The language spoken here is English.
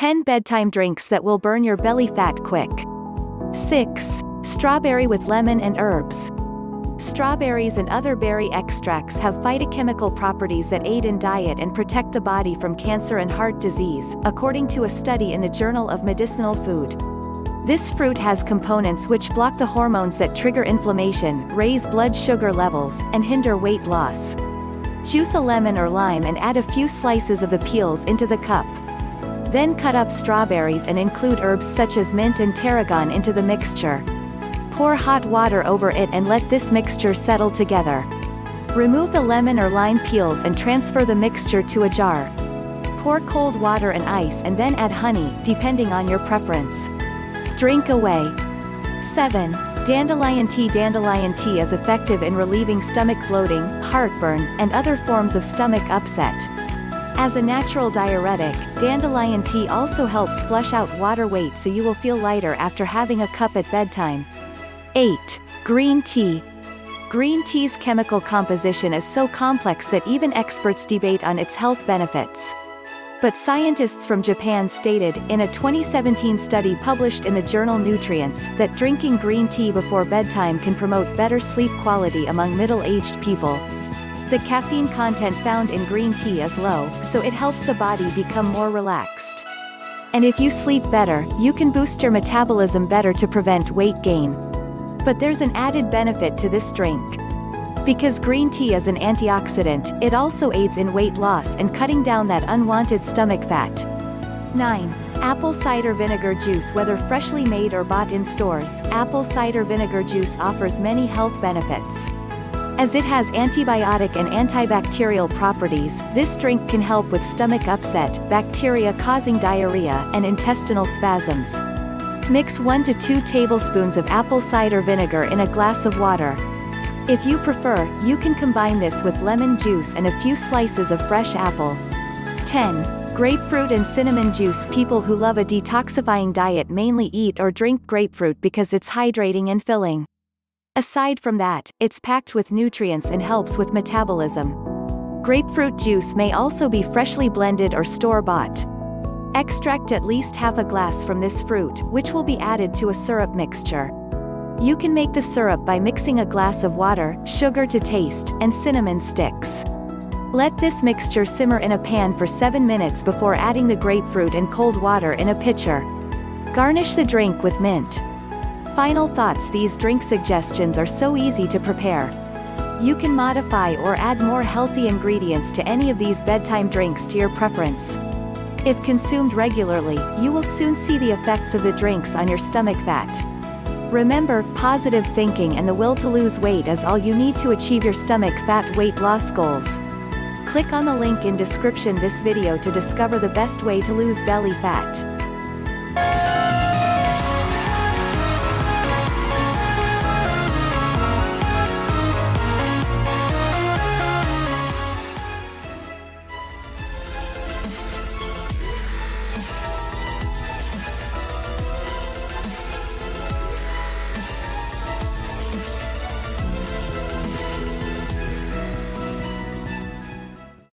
10 bedtime drinks that will burn your belly fat quick. 6. Strawberry with lemon and herbs. Strawberries and other berry extracts have phytochemical properties that aid in diet and protect the body from cancer and heart disease, according to a study in the Journal of Medicinal Food. This fruit has components which block the hormones that trigger inflammation, raise blood sugar levels, and hinder weight loss. Juice a lemon or lime and add a few slices of the peels into the cup. Then cut up strawberries and include herbs such as mint and tarragon into the mixture. Pour hot water over it and let this mixture settle together. Remove the lemon or lime peels and transfer the mixture to a jar. Pour cold water and ice and then add honey, depending on your preference. Drink away. 7. Dandelion tea. Dandelion tea is effective in relieving stomach bloating, heartburn, and other forms of stomach upset. As a natural diuretic, dandelion tea also helps flush out water weight, so you will feel lighter after having a cup at bedtime. 8. Green tea. Green tea's chemical composition is so complex that even experts debate on its health benefits. But scientists from Japan stated, in a 2017 study published in the journal Nutrients, that drinking green tea before bedtime can promote better sleep quality among middle-aged people. The caffeine content found in green tea is low, so it helps the body become more relaxed. And if you sleep better, you can boost your metabolism better to prevent weight gain. But there's an added benefit to this drink. Because green tea is an antioxidant, it also aids in weight loss and cutting down that unwanted stomach fat. 9. Apple cider vinegar juice. Whether freshly made or bought in stores, apple cider vinegar juice offers many health benefits. As it has antibiotic and antibacterial properties, this drink can help with stomach upset, bacteria causing diarrhea, and intestinal spasms. Mix 1 to 2 tablespoons of apple cider vinegar in a glass of water. If you prefer, you can combine this with lemon juice and a few slices of fresh apple. 10. Grapefruit and cinnamon juice. People who love a detoxifying diet mainly eat or drink grapefruit because it's hydrating and filling. Aside from that, it's packed with nutrients and helps with metabolism. Grapefruit juice may also be freshly blended or store-bought. Extract at least half a glass from this fruit, which will be added to a syrup mixture. You can make the syrup by mixing a glass of water, sugar to taste, and cinnamon sticks. Let this mixture simmer in a pan for 7 minutes before adding the grapefruit and cold water in a pitcher. Garnish the drink with mint. Final thoughts. These drink suggestions are so easy to prepare. You can modify or add more healthy ingredients to any of these bedtime drinks to your preference. If consumed regularly, you will soon see the effects of the drinks on your stomach fat. Remember, positive thinking and the will to lose weight is all you need to achieve your stomach fat weight loss goals. Click on the link in description this video to discover the best way to lose belly fat.